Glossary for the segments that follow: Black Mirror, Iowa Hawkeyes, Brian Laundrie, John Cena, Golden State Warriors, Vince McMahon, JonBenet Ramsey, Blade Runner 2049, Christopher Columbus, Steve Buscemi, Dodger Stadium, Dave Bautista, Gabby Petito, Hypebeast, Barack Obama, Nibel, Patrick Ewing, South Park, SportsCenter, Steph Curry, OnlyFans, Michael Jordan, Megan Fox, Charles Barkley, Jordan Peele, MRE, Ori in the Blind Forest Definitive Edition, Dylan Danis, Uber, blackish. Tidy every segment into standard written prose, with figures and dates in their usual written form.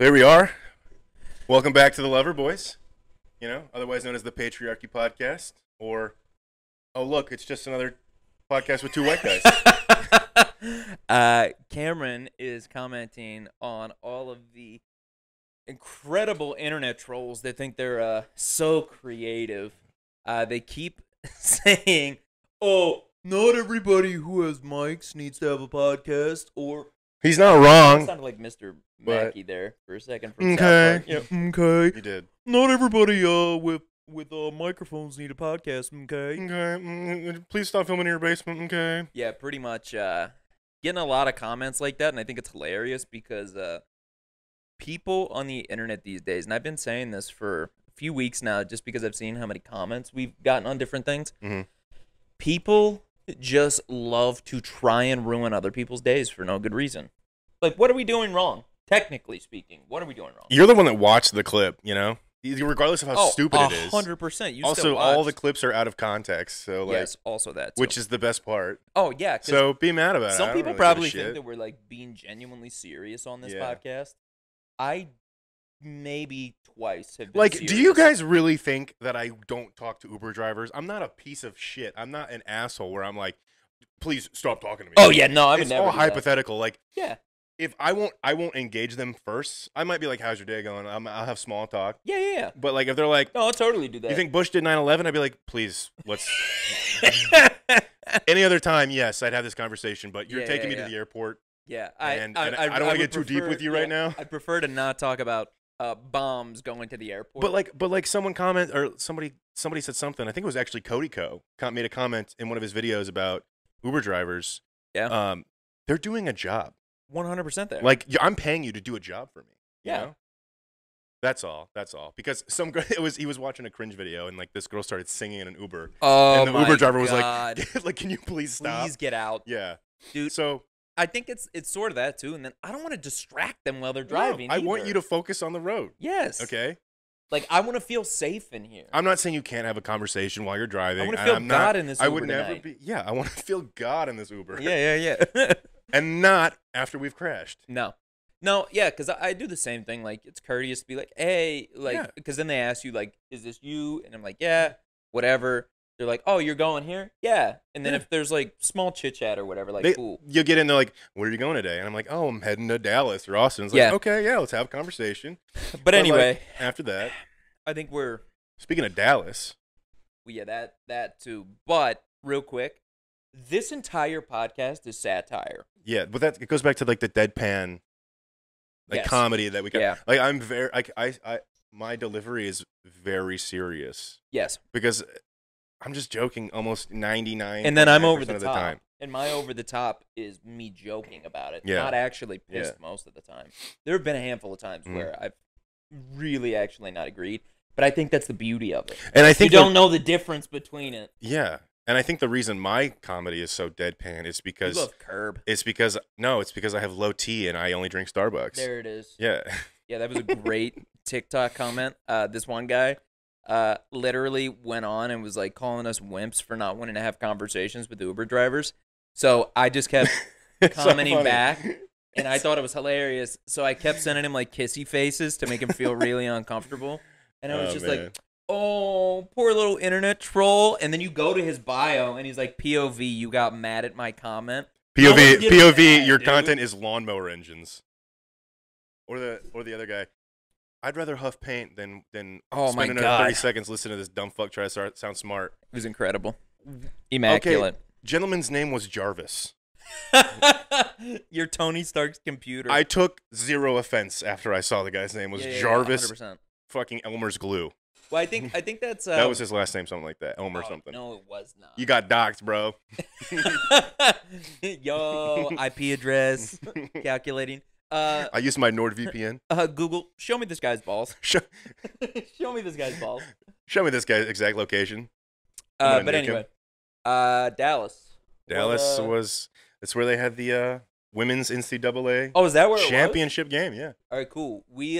There we are. Welcome back to The Lover Boys, you know, otherwise known as the Patriarchy Podcast, or, oh, look, it's just another podcast with two white guys. Cameron is commenting on all of the incredible internet trolls that think they're so creative. They keep saying, oh, not everybody who has mics needs to have a podcast, or... He's not wrong. It sounded like Mr. Mackey there for a second. From okay. South Park. Yep. Okay. You did. Not everybody with microphones need a podcast. Okay. Okay. Please stop filming in your basement. Okay. Yeah, pretty much. Getting a lot of comments like that, and I think it's hilarious because people on the internet these days, and I've been saying this for a few weeks now, just because I've seen how many comments we've gotten on different things. Mm-hmm. People just love to try and ruin other people's days for no good reason. Like, what are we doing wrong? Technically speaking, what are we doing wrong? You're the one that watched the clip, you know? Regardless of how stupid it is. 100%. You also, all the clips are out of context. So, like, yes, also that. Too. Which is the best part. Oh, yeah. So, be mad about it. Some people really probably think that we're, like, being genuinely serious on this podcast. I maybe twice have been serious. Do you guys really think that I don't talk to Uber drivers? I'm not a piece of shit. I'm not an asshole where I'm like, please stop talking to me. Oh yeah, no, I would never. It's all hypothetical. Like, yeah, if I won't engage them first. I might be like, how's your day going? I'll have small talk. Yeah, yeah, yeah. But like, if they're like, no, I'll totally do that. You think Bush did 9/11? I'd be like, please, let's. Any other time, yes, I'd have this conversation. But you're taking me to the airport. Yeah, I don't want to get too deep with you right now. I prefer to not talk about bombs going to the airport. But like someone commented, or somebody said something. I think it was actually Cody Co. made a comment in one of his videos about Uber drivers. Yeah. They're doing a job. 100% there. Like, I'm paying you to do a job for me. You know? That's all. That's all. Because some guy, he was watching a cringe video, and like this girl started singing in an Uber. Oh, and the Uber driver was like, like, can you please stop? Please get out. Yeah. Dude. So I think it's sort of that too, and then I don't want to distract them while they're driving. No, I want you to focus on the road. Yes. Okay. Like, I want to feel safe in here. I'm not saying you can't have a conversation while you're driving. I want to feel God in this Uber. I would never be. Yeah, I want to feel God in this Uber. Yeah, yeah, yeah. And not after we've crashed. No, no, yeah, because I do the same thing. Like, it's courteous to be like, hey, like, because then they ask you like, is this you? And I'm like, yeah, whatever. They're like, oh, you're going here? Yeah. And then if there's like small chit chat or whatever, like, cool. You'll get in there like, where are you going today? And I'm like, oh, I'm heading to Dallas or Austin. It's like, okay, yeah, let's have a conversation. But anyway. Like, after that. I think we're. Speaking of Dallas. Well, yeah, that too. But real quick, this entire podcast is satire. Yeah, but it goes back to like the deadpan comedy that we got. Yeah. Like, I'm very, my delivery is very serious. Yes. Because I'm just joking almost 99%. And then I'm over the top. And my over the top is me joking about it, not actually pissed most of the time. There have been a handful of times where I've really actually not agreed, but I think that's the beauty of it. And I think you don't know the difference between it. Yeah. And I think the reason my comedy is so deadpan is because you love Curb. It's because I have low T and I only drink Starbucks. There it is. Yeah. Yeah, that was a great TikTok comment. This one guy literally went on and was like calling us wimps for not wanting to have conversations with Uber drivers. So I just kept commenting back, and I thought it was hilarious. So I kept sending him like kissy faces to make him feel really uncomfortable. And I was just like, oh, poor little internet troll. And then you go to his bio and he's like, POV, you got mad at my comment. POV, your content is lawnmower engines. Or the other guy. I'd rather huff paint than spend another 30 seconds listening to this dumb fuck try to sound smart. It was incredible. Immaculate. Okay. Gentleman's name was Jarvis. You're Tony Stark's computer. I took zero offense after I saw the guy's name was Jarvis. 100%. Fucking Elmer's glue. Well, I think that's... that was his last name, something like that. Elmer something. No, it was not. You got doxed, bro. Yo, IP address, calculating. I used my NordVPN. Google, show me this guy's balls. Show me this guy's balls. Show me this guy's exact location. But anyway, Dallas. Dallas was, that's where they had the women's NCAA. Oh, is that where it championship was? Game? Yeah. All right, cool. We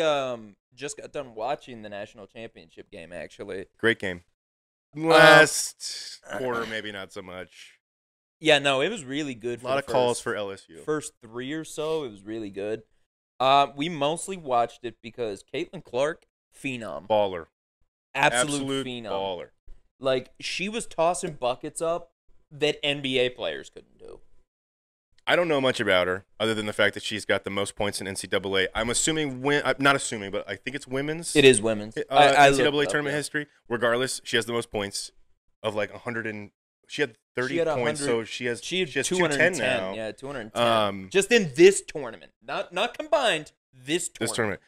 just got done watching the national championship game. Actually, great game. Last quarter, maybe not so much. Yeah, no, it was really good. A lot of calls for LSU. First three or so, it was really good. We mostly watched it because Caitlin Clark, phenom. Baller. Absolute phenom. Baller. Like, she was tossing buckets up that NBA players couldn't do. I don't know much about her, other than the fact that she's got the most points in NCAA. I'm assuming, not assuming, but I think it's women's. It is women's. I NCAA tournament history. Regardless, she has the most points of like 100 and... She had 30 points, so she has 210 now. Yeah, 210. Just in this tournament. Not combined, this tournament. This tournament.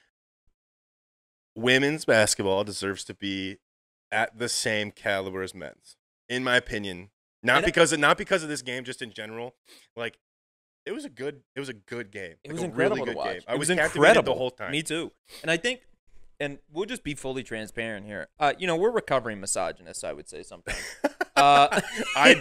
Women's basketball deserves to be at the same caliber as men's, in my opinion. Not because of this game, just in general. Like, it was a good game. It was like incredible really to watch. Game. I was captivated the whole time. Me too. And I think, and we'll just be fully transparent here. You know, we're recovering misogynists, I would say sometimes. I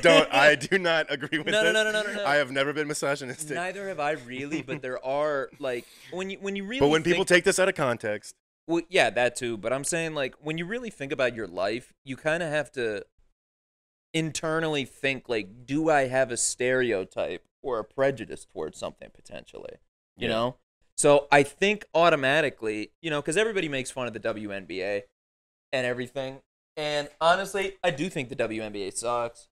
do not agree with that. No. I have never been misogynistic. Neither have I really, but there are, like, when you really people take this out of context. Well, yeah, that too, but I'm saying, like, when you really think about your life, you kind of have to internally think, like, do I have a stereotype or a prejudice towards something potentially, you know? So I think automatically, you know, because everybody makes fun of the WNBA and everything. And honestly, I do think the WNBA sucks.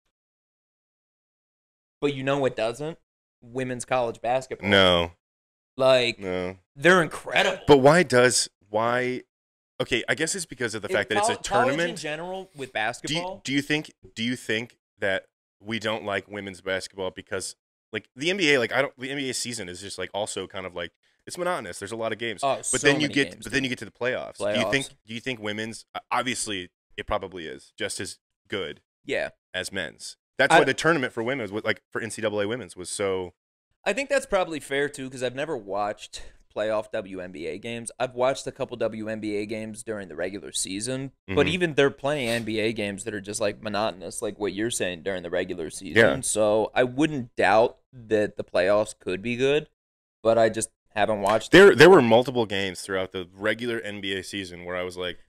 But you know what doesn't? Women's college basketball. No. Like, no. They're incredible. But why? Okay, I guess it's because of the fact that it's a tournament. College in general with basketball. Do you think that we don't like women's basketball because, like, the NBA, like, the NBA season is just, like, also kind of, like, it's monotonous. There's a lot of games. Oh, but then you get to the playoffs. Do you think women's, obviously, it probably is just as good as men's. That's why the tournament for women's, like for NCAA women's, was so... I think that's probably fair, too, because I've never watched playoff WNBA games. I've watched a couple WNBA games during the regular season, but even they're playing NBA games that are just like monotonous, like what you're saying, during the regular season. Yeah. So I wouldn't doubt that the playoffs could be good, but I just haven't watched them. There were multiple games throughout the regular NBA season where I was like,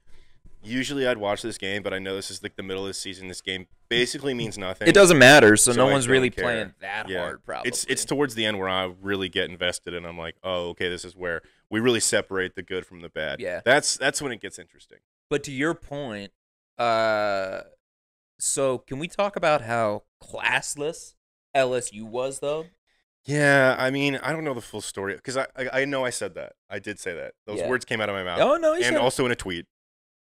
usually I'd watch this game, but I know this is like the middle of the season. This game basically means nothing. It doesn't matter, so no one's really playing that hard, probably. It's towards the end where I really get invested, and I'm like, oh, okay, this is where we really separate the good from the bad. Yeah. That's when it gets interesting. But to your point, so can we talk about how classless LSU was, though? Yeah, I mean, I don't know the full story, because I know I said that. I did say that. Those words came out of my mouth. Oh, no, and also in a tweet.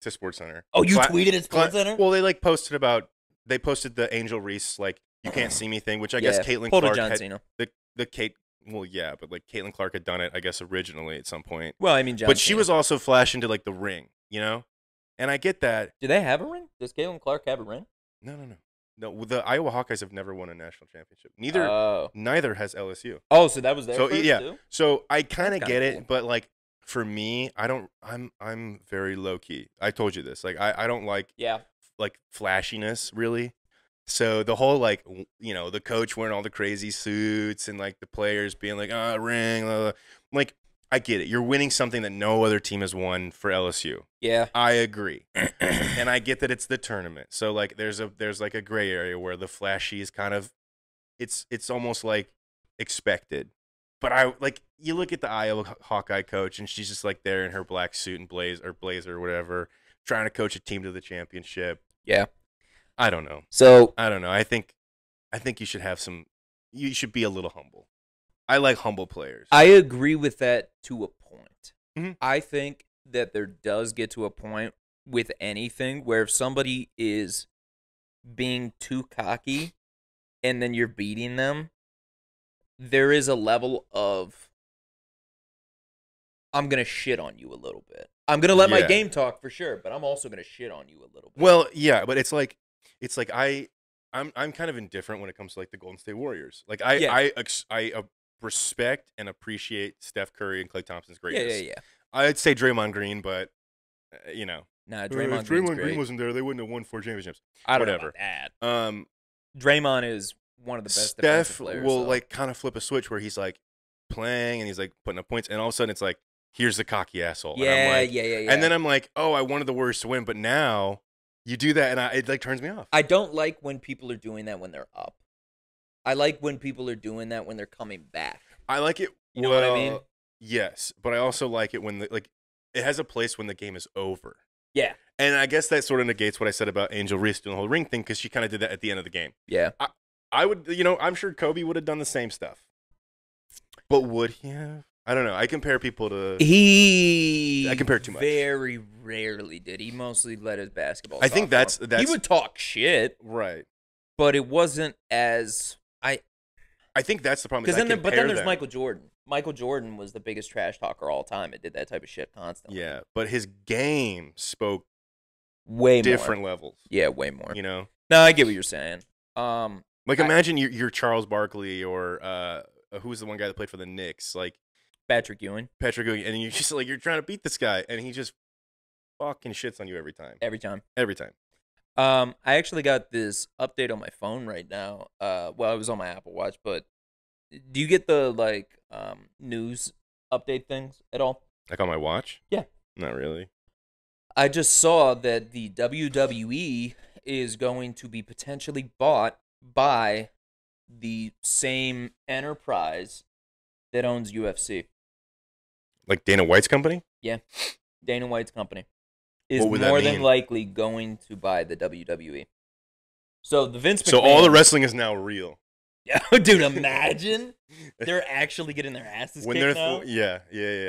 To SportsCenter. Oh, you tweeted at SportsCenter? Well, they like posted the Angel Reese, like, you can't see me thing, which I guess Caitlin Clark had, Caitlin Clark had done it, I guess, originally at some point. Well, I mean, but she was also flashing to like the ring, you know? And I get that. Do they have a ring? Does Caitlin Clark have a ring? No, the Iowa Hawkeyes have never won a national championship. Neither has LSU. Oh, so that was their first, too? So I kind of get it, but like, for me, I'm very low key. I told you this. Like I don't like like flashiness really. So the whole like the coach wearing all the crazy suits and like the players being like ring blah, blah. Like I get it. You're winning something that no other team has won for LSU. Yeah. I agree. And I get that it's the tournament. So like there's like a gray area where the flashy is kind of it's almost like expected. But I like you look at the Iowa Hawkeye coach, and she's just like there in her black suit and blazer or whatever, trying to coach a team to the championship. Yeah, I don't know. So I don't know. I think you should have some. You should be a little humble. I like humble players. I agree with that to a point. Mm-hmm. I think that there does get to a point with anything where if somebody is being too cocky, and then you're beating them. There is a level of, I'm going to shit on you a little bit. I'm going to let my game talk for sure, but I'm also going to shit on you a little bit. Well, yeah, but it's like I'm kind of indifferent when it comes to like the Golden State Warriors. Like I respect and appreciate Steph Curry and Klay Thompson's greatness. Yeah. I'd say Draymond Green, but you know. Nah, Draymond Green wasn't there, they wouldn't have won 4 championships. I don't know about that. Draymond is one of the best defensive players. Steph will like kind of flip a switch where he's like playing and he's like putting up points, and all of a sudden it's like, here's the cocky asshole. Yeah. And then I'm like, oh, I wanted the Warriors to win, but now you do that, and it like turns me off. I don't like when people are doing that when they're up. I like when people are doing that when they're coming back. I like it. You know what I mean? Yes, but I also like it when the, like, it has a place when the game is over. Yeah. And I guess that sort of negates what I said about Angel Reese doing the whole ring thing, because she kind of did that at the end of the game. Yeah. I would, you know, I'm sure Kobe would have done the same stuff. But would he have? I don't know. I compare people to... I compare too much. Very rarely did. He mostly let his basketball talk. I think that's... He would talk shit. Right. But it wasn't as... I think that's the problem. But then there's Michael Jordan. Michael Jordan was the biggest trash talker all time. It did that type of shit constantly. Yeah, but his game spoke way different levels. Yeah, way more. You know? No, I get what you're saying. Like, imagine you're Charles Barkley or who's the one guy that played for the Knicks? Like... Patrick Ewing. Patrick Ewing. And you're just like, you're trying to beat this guy. And he just fucking shits on you every time. Every time. Every time. I actually got this update on my phone right now. Well, it was on my Apple Watch, but do you get the, like, news update things at all? Like on my watch? Yeah. Not really. I just saw that the WWE is going to be potentially bought by the same enterprise that owns UFC. Like Dana White's company? Yeah. Dana White's company is more than likely going to buy the WWE. So the Vince McMahon... So all the wrestling is now real. Yeah, dude, imagine they're actually getting their asses kicked out. Yeah.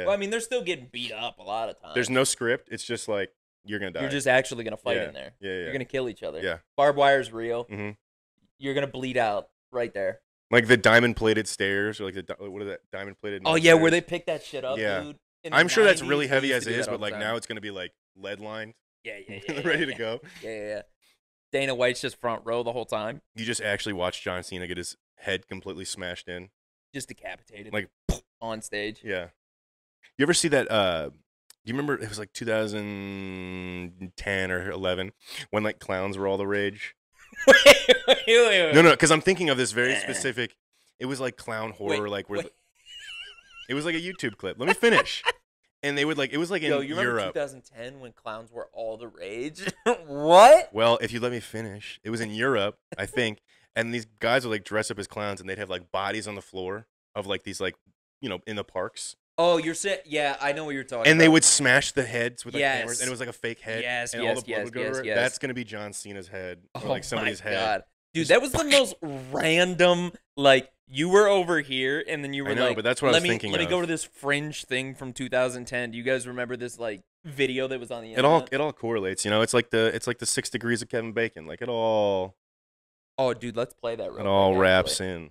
Well, I mean, they're still getting beat up a lot of times. There's no script. It's just like, you're going to die. You're just actually going to fight in there. Yeah. You're going to kill each other. Yeah. Barbed wire's real. Mm-hmm. You're going to bleed out right there. Like the diamond-plated stairs, or like the, what is that, diamond-plated? Oh, yeah, stairs. Where they pick that shit up, dude. I'm sure that's really heavy as it is, but like now it's going to be like lead-lined. Yeah. Ready to go. Yeah. Dana White's just front row the whole time. You just actually watched John Cena get his head completely smashed in. Just decapitated. Like, on stage. Yeah. You ever see that, do you remember, it was like 2010 or 11, when like clowns were all the rage? Wait. No, because I'm thinking of this very specific. It was like clown horror, it was like a YouTube clip. Let me finish. And they would like, it was like in Europe. Yo, you remember 2010 when clowns were all the rage? What? Well, if you let me finish, it was in Europe, I think. And these guys would like dress up as clowns, and they'd have like bodies on the floor of like these like, you know, in the parks. Oh, you're saying, yeah, I know what you're talking about. And they would smash the heads with like cameras, and it was like a fake head. Yes, and all the blood would go over. That's going to be John Cena's head, or like somebody's head. Dude, that was the most random, like, you were over here, and then you were but that's what I was thinking of. Let me go to this fringe thing from 2010. Do you guys remember this, like, video that was on the internet? It all correlates, you know? It's like the 6 degrees of Kevin Bacon. Like, it all... Oh, dude, let's play that real quick. It all wraps in.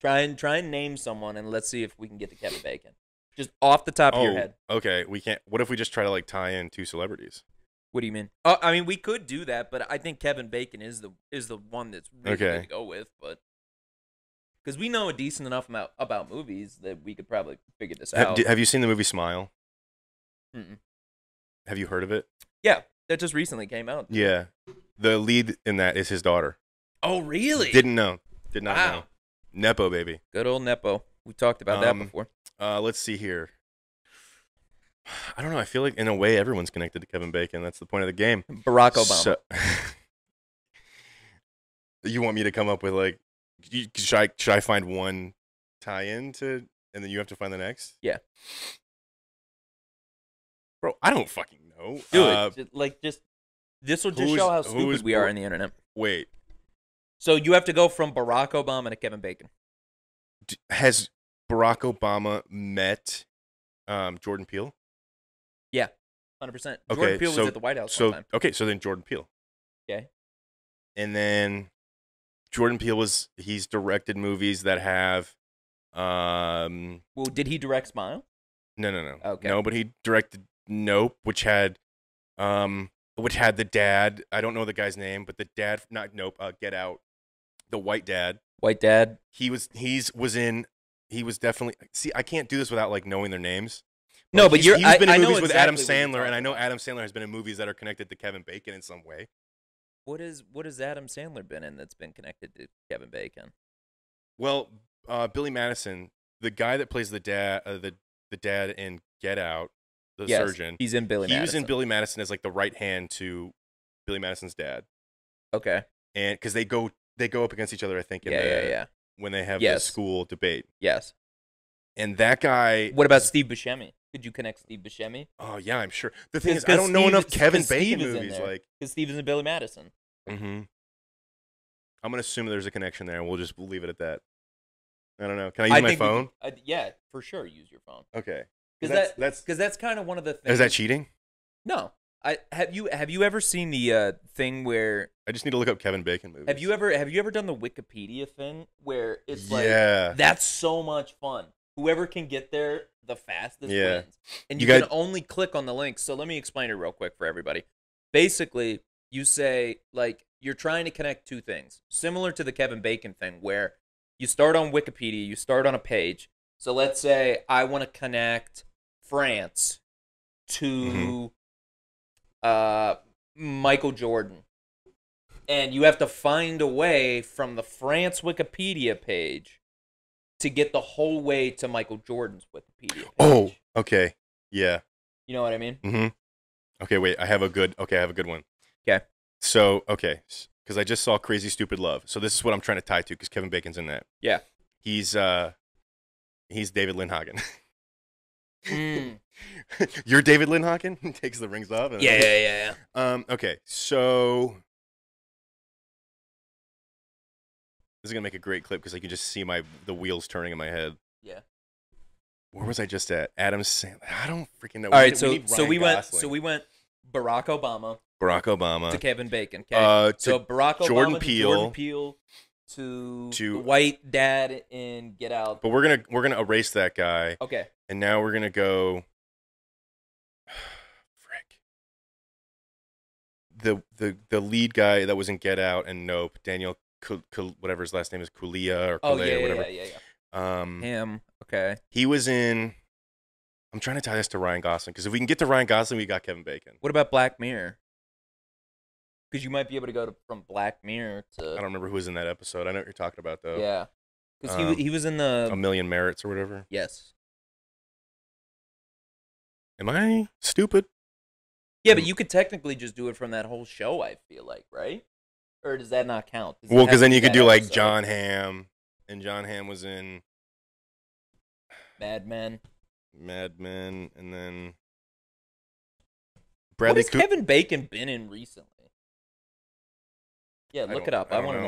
Try and name someone, and let's see if we can get to Kevin Bacon. Just off the top of your head. Okay, we can't. What if we just try to like tie in two celebrities? What do you mean? Oh, I mean we could do that, but I think Kevin Bacon is the one that's really good to go with. But because we know a decent enough amount about movies that we could probably figure this out. Have you seen the movie Smile? Mm-mm. Have you heard of it? Yeah, that just recently came out. Yeah, the lead in that is his daughter. Oh, really? Didn't know. Did not know. Nepo baby. Good old Nepo. We talked about that before. Let's see here. I don't know. I feel like, in a way, everyone's connected to Kevin Bacon. That's the point of the game. Barack Obama. So, you want me to come up with, like, should I find one tie-in to, and then you have to find the next? Yeah. Bro, I don't fucking know. Do it. Like, just, this will just show how stupid we are on the internet. Wait. So you have to go from Barack Obama to Kevin Bacon. Has Barack Obama met Jordan Peele? Yeah, 100%. Jordan Peele was at the White House one time. Okay, so then Jordan Peele. Okay. And then Jordan Peele he's directed movies that have... Well, did he direct Smile? No. Okay. No, but he directed Nope, which had the dad. I don't know the guy's name, but the dad, not Nope, Get Out. The white dad. White dad. He was definitely. See, I can't do this without like knowing their names. Like, no, but he's been in movies with Adam Sandler, and I know Adam Sandler has been in movies that are connected to Kevin Bacon in some way. What has Adam Sandler been in that's been connected to Kevin Bacon? Well, Billy Madison, the guy that plays the dad, the dad in Get Out, the surgeon. He's in Billy Madison. He was in Billy Madison as like the right hand to Billy Madison's dad. Okay. And because they go up against each other, I think, in when they have the school debate. Yes. And that guy... What about Steve Buscemi? Could you connect Steve Buscemi? Oh, yeah, I'm sure. The thing is, I don't know enough Kevin Bacon movies. Because Steve is in Billy Madison. Mm-hmm. I'm going to assume there's a connection there, and we'll just leave it at that. I don't know. Can I use my phone? Yeah, for sure, use your phone. Okay. Because that's kind of one of the things. Is that cheating? No. Have you ever seen the thing where I just need to look up Kevin Bacon movies? Have you ever done the Wikipedia thing where it's like, yeah, that's so much fun. Whoever can get there the fastest wins. And you can only click on the link. So let me explain it real quick for everybody. Basically, you say like you're trying to connect two things, similar to the Kevin Bacon thing where you start on Wikipedia, you start on a page. So let's say I want to connect France to Michael Jordan. And you have to find a way from the France Wikipedia page to get the whole way to Michael Jordan's Wikipedia page. Oh, okay. Yeah. You know what I mean? Mm-hmm. Okay, wait. I have a good one. Okay. So, okay. Because I just saw Crazy Stupid Love. So this is what I'm trying to tie to because Kevin Bacon's in that. Yeah. He's David Lindhagen. You're David Lindhagen? Takes the rings off. And yeah. Okay, so... This is going to make a great clip because I can just see the wheels turning in my head. Yeah. Where was I just at? Adam Sandler. I don't freaking know. All right, we went Barack Obama. Barack Obama. To Kevin Bacon. Okay? So Barack Obama, Jordan Peele. To the white dad in Get Out. But we're gonna erase that guy. Okay. And now we're gonna go frick. The lead guy that was in Get Out and Nope, Daniel whatever his last name is, Kulia or Kulea or whatever. Yeah. Him. Okay. He was in, I'm trying to tie this to Ryan Gosling, because if we can get to Ryan Gosling, we got Kevin Bacon. What about Black Mirror? Because you might be able to go from Black Mirror to... I don't remember who was in that episode. I know what you're talking about, though. Yeah. Because he was in the... A Million Merits or whatever? Yes. Am I stupid? Yeah, but you could technically just do it from that whole show, I feel like, right? Or does that not count? Well, because then you could do, like, John Hamm. And John Hamm was in... Mad Men. And then... Bradley Cooper. What has Kevin Bacon been in recently? Yeah, look it up. I want to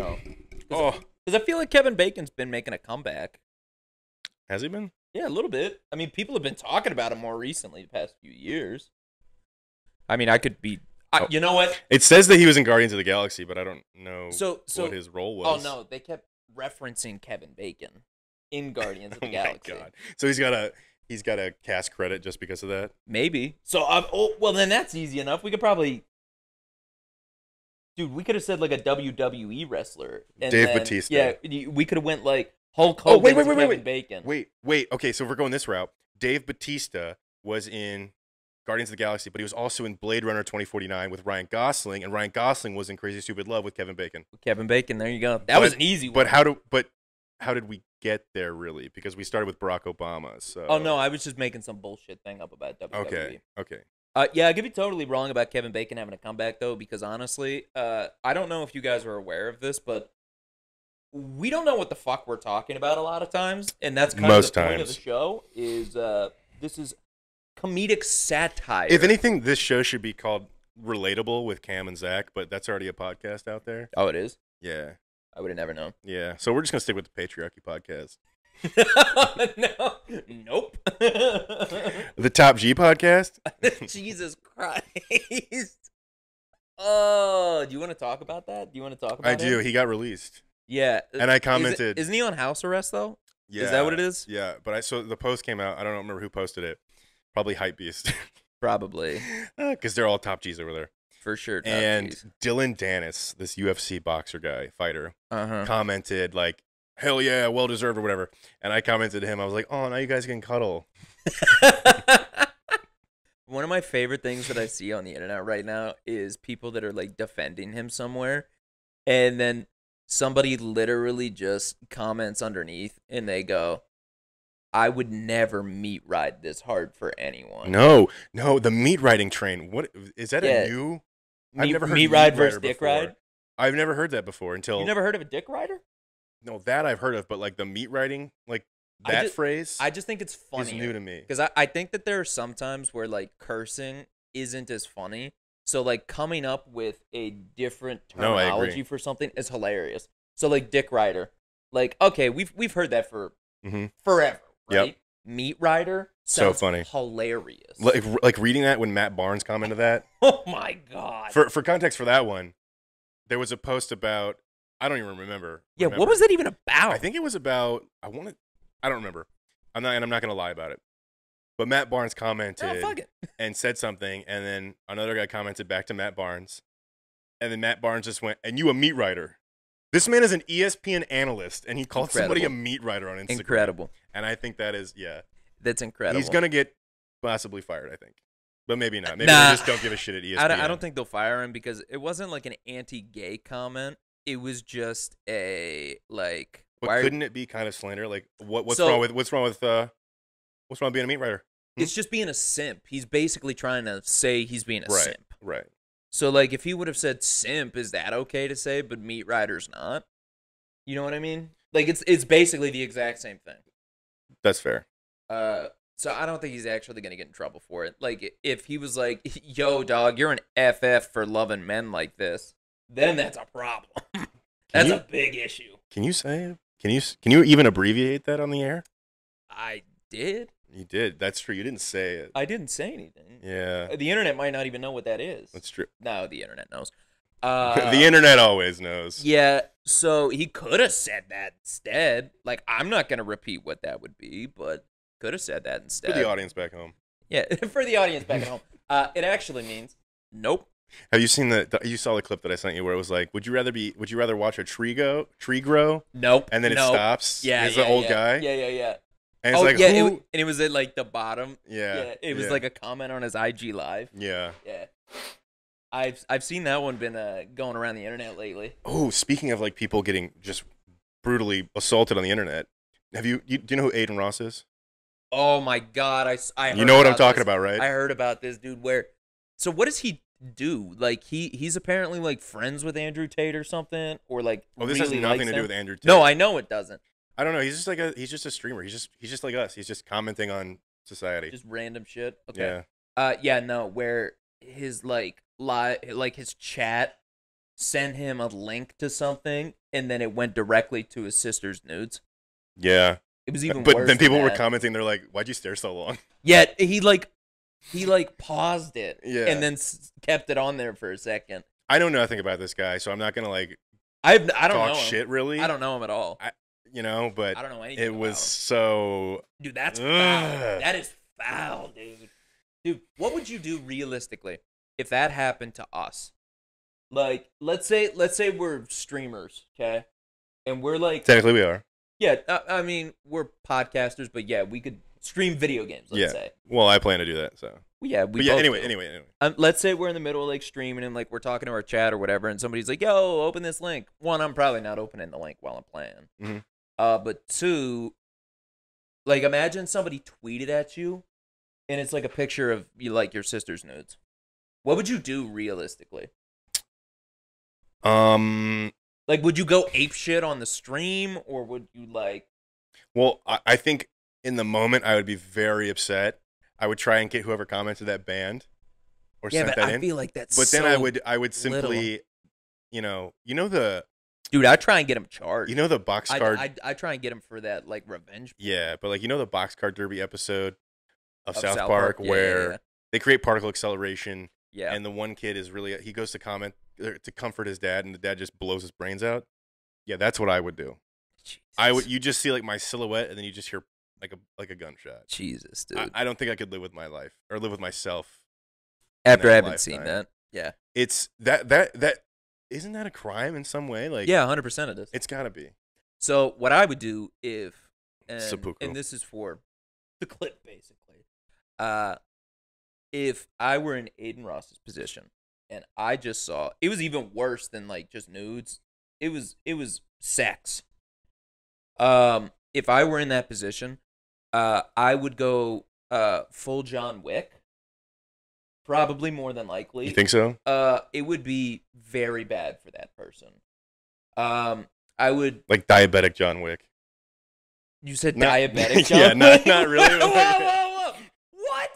know. Because I feel like Kevin Bacon's been making a comeback. Has he been? Yeah, a little bit. I mean, people have been talking about him more recently the past few years. I mean, I could be... You know what? It says that he was in Guardians of the Galaxy, but I don't know what his role was. Oh, no. They kept referencing Kevin Bacon in Guardians of the Galaxy. Oh, my God. So he's got a cast credit just because of that? Maybe. So, well, then that's easy enough. We could probably... Dude, we could have said like a WWE wrestler. And Dave Bautista. Yeah, we could have went like Hulk Hogan. Oh, wait, Bacon. Wait. Okay, so we're going this route. Dave Bautista was in Guardians of the Galaxy, but he was also in Blade Runner 2049 with Ryan Gosling, and Ryan Gosling was in Crazy Stupid Love with Kevin Bacon. There you go. That was an easy one. But how did we get there really? Because we started with Barack Obama. So. Oh no, I was just making some bullshit thing up about WWE. Okay. Yeah, I could be totally wrong about Kevin Bacon having a comeback, though, because honestly, I don't know if you guys are aware of this, but we don't know what the fuck we're talking about a lot of times, and that's kind of the point of the show, is this is comedic satire. If anything, this show should be called Relatable with Cam and Zach, but that's already a podcast out there. Oh, it is? Yeah. I would have never known. Yeah, so we're just going to stick with the Patriarchy Podcast. No. Nope. The Top G Podcast. Jesus Christ. Oh, do you want to talk about that? I do. He got released. Yeah. And I commented. Isn't he on house arrest though? Yeah. Is that what it is? Yeah. But I saw the post came out. I don't remember who posted it. Probably Hypebeast. Probably. Because they're all Top Gs over there. For sure. And Gs. Dylan Danis, this UFC boxer guy, fighter, commented like, hell yeah, well deserved or whatever. And I commented to him, I was like, oh, now you guys can cuddle. One of my favorite things that I see on the internet right now is people that are like defending him somewhere. And then somebody literally just comments underneath and they go, I would never meat ride this hard for anyone. No, the meat riding train. What is that a new? I've never heard meat ride versus dick ride. I've never heard that before until. You never heard of a dick rider? No, that I've heard of, but like the meat riding, like That phrase I just think it's funny. It's new to me. Because I think that there are some times where, like, cursing isn't as funny. So, like, coming up with a different terminology for something is hilarious. So, like, Dick Rider. Like, okay, we've heard that for forever, right? Yep. Meat Rider. Sounds so funny. Hilarious. Like reading that when Matt Barnes commented that. Oh, my God. For context for that one, there was a post about, I don't even remember. Yeah, what was that even about? I think it was about, I don't remember. I'm not going to lie about it. But Matt Barnes commented and said something, and then another guy commented back to Matt Barnes, and then Matt Barnes just went, "And you a meat writer." This man is an ESPN analyst, and he called somebody a meat writer on Instagram. Incredible. And I think that is, yeah. That's incredible. He's going to get possibly fired, I think. But maybe not. Maybe they just don't give a shit at ESPN. I don't think they'll fire him because it wasn't like an anti-gay comment. It was just a, like... But couldn't it be kind of slander? Like, what's wrong with being a meat writer? It's just being a simp. He's basically trying to say he's being a simp. Right. So, like, if he would have said simp, is that okay to say, but meat rider's not? You know what I mean? Like, it's basically the exact same thing. That's fair. So I don't think he's actually going to get in trouble for it. Like, if he was like, yo, dog, you're an FF for loving men like this, then that's a problem. That's a big issue. Can you say it? Can you even abbreviate that on the air? I did. You did. That's true. You didn't say it. I didn't say anything. Yeah. The internet might not even know what that is. That's true. No, the internet knows. The internet always knows. Yeah. So he could have said that instead. Like, I'm not going to repeat what that would be, but could have said that instead. For the audience back home. Yeah, for the audience back at home. It actually means nope. Have you seen you saw the clip that I sent you where it was like, would you rather watch a tree grow? Nope. And then it stops. Yeah. It's an old guy. Yeah. And it's like, who? And it was at like the bottom. Yeah. It was like a comment on his IG live. Yeah. Yeah. I've seen that one been going around the internet lately. Oh, speaking of like people getting just brutally assaulted on the internet. Do you know who Aiden Ross is? Oh my God. I heard, you know what I'm talking about, right? I heard about this dude so what does he do? Like he's apparently like friends with Andrew Tate or something, or like this really has nothing to do with Andrew Tate. No, I know it doesn't. I don't know. He's just like he's just a streamer. He's just like us. He's just commenting on society. Just random shit. Okay. Yeah. Where his his chat sent him a link to something and then it went directly to his sister's nudes. Yeah. It was even worse. But then people were commenting, they're like, "Why'd you stare so long?" Yeah, he paused it and then kept it on there for a second. I know nothing about this guy, so I'm not gonna I don't talk shit really. I don't know him at all. But I don't know anything. It was so, dude. That's foul. That is foul, dude. Dude, what would you do realistically if that happened to us? Like, let's say we're streamers, okay, and we're like, technically we are. Yeah, I mean, we're podcasters, but yeah, we could stream video games, let's say. Well, I plan to do that, so. Well, yeah, anyway. Let's say we're in the middle of, like, streaming and, like, we're talking to our chat or whatever, and somebody's like, yo, open this link. One, I'm probably not opening the link while I'm playing. Mm-hmm. But two, like, imagine somebody tweeted at you, and it's, like, a picture of, your sister's nudes. What would you do realistically? Like, would you go ape shit on the stream, or would you ? Well, I think in the moment I would be very upset. I would try and get whoever commented that banned, or sent that in. Yeah, but I feel like that's. But so then I would simply, Dude, I try and get him charged. You know the boxcar. I try and get him for that revenge. Yeah, but the boxcar derby episode of South Park where they create particle acceleration. Yeah. And the one kid is he goes to comment to comfort his dad, and the dad just blows his brains out. Yeah, that's what I would do. Jesus. You just see my silhouette, and then you just hear a gunshot. Jesus, dude. I don't think I could live with my life or live with myself after I haven't seen that. Yeah, it's that isn't that a crime in some way? 100% it is. It's got to be. So what I would do and this is for the clip basically. If I were in Aiden Ross's position and I just saw, it was even worse than just nudes. It was sex. If I were in that position, I would go full John Wick. Probably more than likely. You think so? It would be very bad for that person. I would diabetic John Wick. You said not, diabetic, John? Yeah, not really. whoa. What?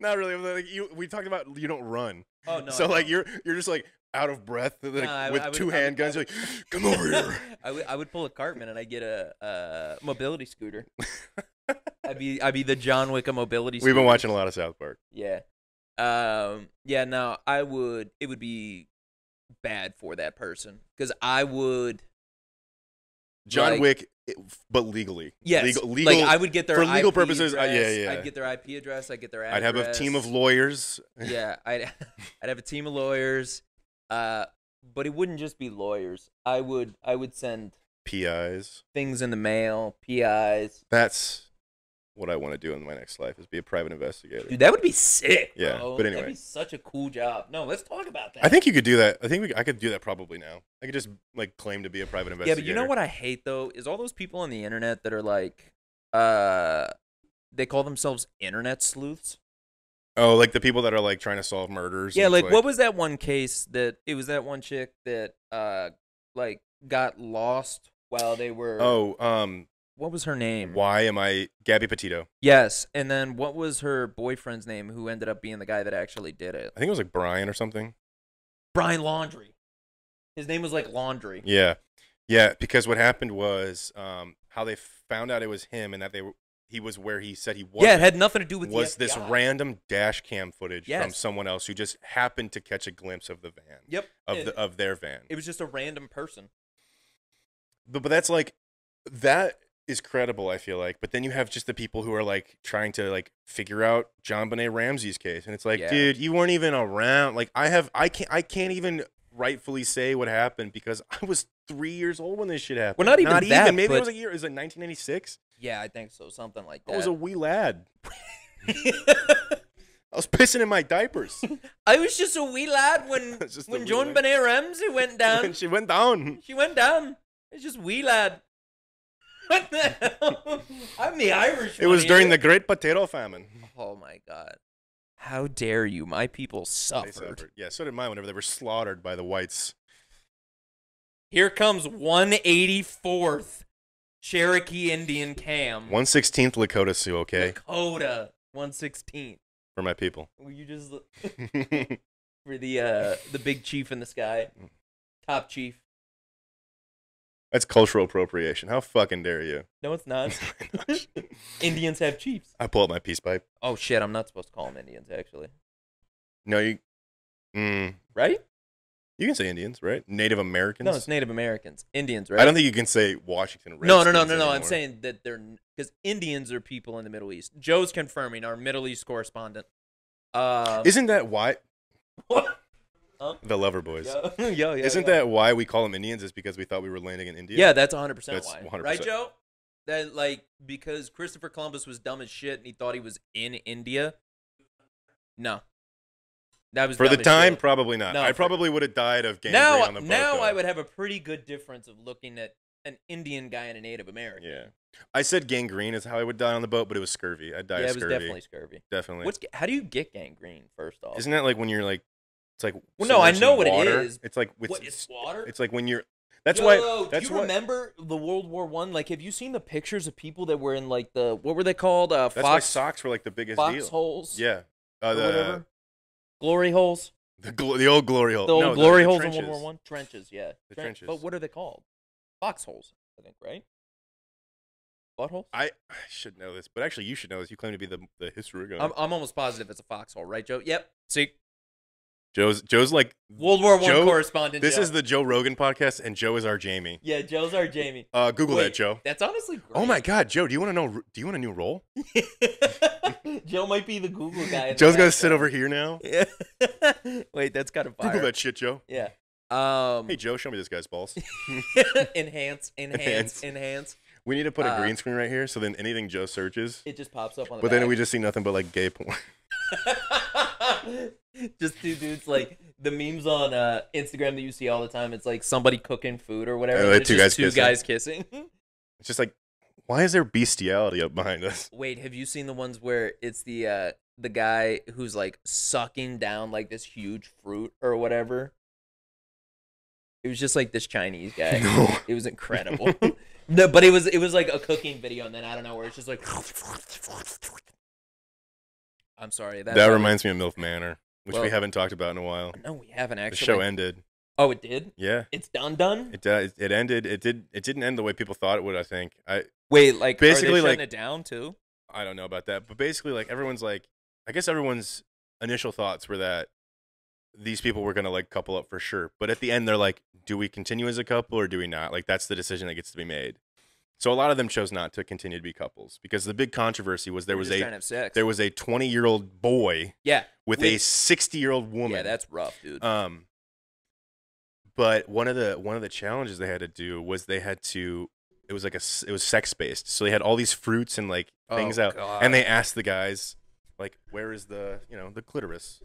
Not really. Like, we talked about you don't run. Oh, no. So, like, you're just, like, out of breath like, with two handguns. You're like, come over here. I would pull a Cartman, and I'd get a mobility scooter. I'd be the John Wick mobility scooter. We've been watching a lot of South Park. Yeah. Yeah, no, it would be bad for that person. Because I would... John Wick... But legally, yes. Legal, like I would get their for legal IP purposes. Address, yeah. I'd get their IP address. I'd get their address. I'd have a team of lawyers. Yeah, I'd have a team of lawyers. But it wouldn't just be lawyers. I would send PIs things in the mail. PIs. That's what I want to do in my next life is be a private investigator. Dude, that would be sick. Yeah, bro. But anyway, that'd be such a cool job. No, let's talk about that. I think you could do that. I think I could do that probably now. I could just like claim to be a private investigator. Yeah, but you know what I hate though is all those people on the internet that are like, they call themselves internet sleuths. Oh, like the people that are like trying to solve murders. Yeah, like what was that one case that it was that one chick that like got lost while they were. Oh, what was her name? Why am I Gabby Petito? Yes, and then what was her boyfriend's name who ended up being the guy that actually did it? I think it was like Brian or something. Brian Laundrie. His name was like Laundrie. Yeah. Yeah, because what happened was how they found out it was him and that he was where he said he was. Yeah, it had nothing to do with the FBI. This random dash cam footage from someone else who just happened to catch a glimpse of the van. Yep. Of their van. It was just a random person. But that's like that is credible, I feel like, but then you have just the people who are like trying to like figure out JonBenet Ramsey's case, and it's like, dude, you weren't even around. Like, I can't even rightfully say what happened because I was 3 years old when this shit happened. Well, not even that. Maybe it was a year. Is it 1996? Yeah, I think so. Something like that. I was a wee lad. I was pissing in my diapers. I was just a wee lad when JonBenet Ramsey went down. When she went down. She went down. It's just wee lad. What the hell? I'm the Irish. It was during the Great Potato Famine. Oh my God! How dare you? My people suffered. Yeah, so did mine. Whenever they were slaughtered by the whites. Here comes 184th Cherokee Indian Cam. 1/16th Lakota Sioux. Okay. Lakota 1/16th. For my people. Will you just for the big chief in the sky, top chief. That's cultural appropriation. How fucking dare you? No, it's not. Indians have chiefs. I pull up my peace pipe. Oh, shit. I'm not supposed to call them Indians, actually. No, you... Right? You can say Indians, right? Native Americans? No, it's Native Americans. Indians, right? I don't think you can say Washington Redskins No. I'm saying that they're... Because Indians are people in the Middle East. Joe's confirming, our Middle East correspondent. Isn't that why... What? The Lover Boys. Yo, Isn't that why we call them Indians? Is because we thought we were landing in India? Yeah, that's 100% why. 100%. Right, Joe? That, like, because Christopher Columbus was dumb as shit and he thought he was in India? No. That was for the time, probably not. No, I probably would have died of gangrene on the boat. Now I would have a pretty good difference of looking at an Indian guy and a Native American. Yeah. I said gangrene is how I would die on the boat, but it was scurvy. I'd die of scurvy. Yeah, it was definitely scurvy. Definitely. How do you get gangrene, first off? Isn't that like when you're like... It's like well, no, I know water. What it is. It's like it's water. It's like when you're. That's why. That's do you remember the World War I? Like, have you seen the pictures of people that were in like the what were they called? That's why socks were like the biggest deal. Holes. Yeah. Whatever. Glory holes. The old glory hole. The old glory holes in World War I. Trenches. Yeah. The trenches. But what are they called? Foxholes, I think. Right. Buttholes. I should know this, but actually you should know this. You claim to be the history guy. I'm almost positive it's a foxhole, right, Joe? Yep. See. Joe's like World War I correspondent. This is the Joe Rogan podcast, and Joe is our Jamie. Yeah, Joe's our Jamie. Google that, Joe. That's honestly great. Oh my God, Joe, do you want to know? Do you want a new role? Joe might be the Google guy. Joe's gonna sit over here now. Yeah. Wait, that's kind of fire. Google that shit, Joe. Yeah. Hey, Joe, show me this guy's balls. enhance. We need to put a green screen right here, so then anything Joe searches, it just pops up on the. But then we just see nothing but like gay porn. Just two dudes like the memes on Instagram that you see all the time. It's like somebody cooking food or whatever. Like two guys kissing. It's just like, why is there bestiality up behind us? Wait, have you seen the ones where it's the guy who's like sucking down like this huge fruit or whatever? It was just like this Chinese guy. No. It was incredible. No, but it was like a cooking video, and then I don't know where it's just like. I'm sorry. That reminds me of MILF Manor, which we haven't talked about in a while. No, we haven't actually. The show ended. Oh, it did? Yeah. It's done? It ended. It didn't end the way people thought it would, I think. Wait, like, basically, are they shutting it down, too? I don't know about that. But basically, like, everyone's like, I guess everyone's initial thoughts were that these people were going to, like, couple up for sure. But at the end, they're like, do we continue as a couple or do we not? Like, that's the decision that gets to be made. So a lot of them chose not to continue to be couples because the big controversy was there was a 20-year-old boy with a 60-year-old woman. Yeah, that's rough, dude. But one of the challenges they had to do was it was sex based. So they had all these fruits and like things out, God. And they asked the guys like, where is the clitoris?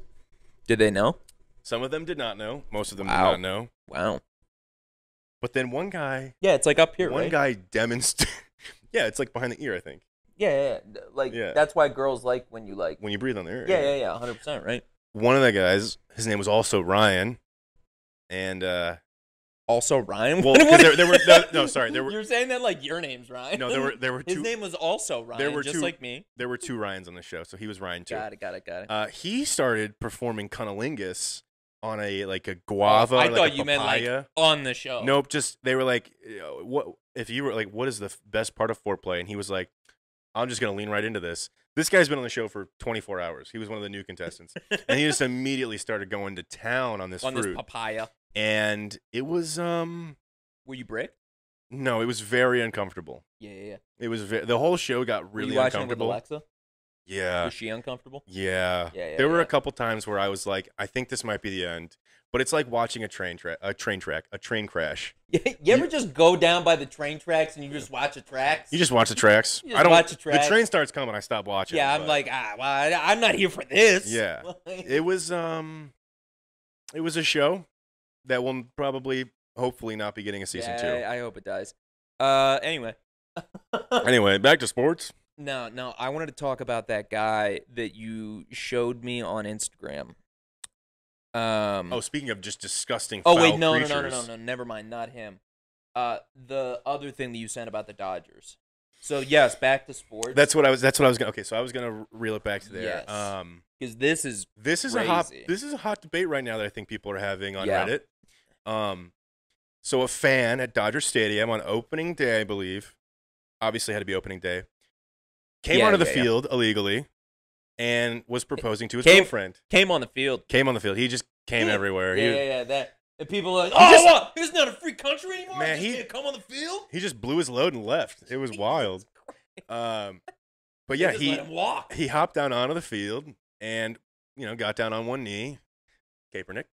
Did they know? Some of them did not know. Most of them did not know. Wow. But then one guy, it's like up here. One guy demonstrated, it's like behind the ear, I think. Yeah. That's why girls like when you breathe on the ear. Yeah, 100%, right? One of the guys, his name was also Ryan, and also Ryan. Well, there were. You're saying that like your name's Ryan. No, there were two. His name was also Ryan. There were just two, like me. There were two Ryans on the show, so he was Ryan too. Got it. He started performing cunnilingus. On a like a guava. I thought you meant like on the show. Nope. Just they were like, what is the best part of foreplay? And he was like, I'm just gonna lean right into this. This guy's been on the show for 24 hours. He was one of the new contestants, and he just immediately started going to town on this papaya. And it was Were you bricked? No, it was very uncomfortable. Yeah. It was the whole show got really uncomfortable. Were you watching it with Alexa? Yeah. Was she uncomfortable? Yeah. There were a couple times where I was like, I think this might be the end, but it's like watching a train crash. You ever just go down by the train tracks and you just watch the tracks? You just watch the tracks. I don't watch the tracks. The train starts coming, I stop watching. Yeah, I'm like, I'm not here for this. Yeah. It was a show that will probably, hopefully, not be getting a season two. I hope it dies. Anyway, back to sports. No, I wanted to talk about that guy that you showed me on Instagram. Speaking of just disgusting foul creatures. Oh, wait, no, never mind, not him. The other thing that you sent about the Dodgers. So, yes, back to sports. So I was going to reel it back to there. Yes. Because this is a hot debate right now that I think people are having on Reddit. So a fan at Dodger Stadium on opening day, I believe, obviously had to be opening day, came onto the field illegally and was proposing to his girlfriend. Came on the field. He just came everywhere. And people are like, it's not a free country anymore. Man, he can't come on the field. He just blew his load and left. It was wild. But yeah, he hopped down onto the field and got down on one knee. Kaepernick.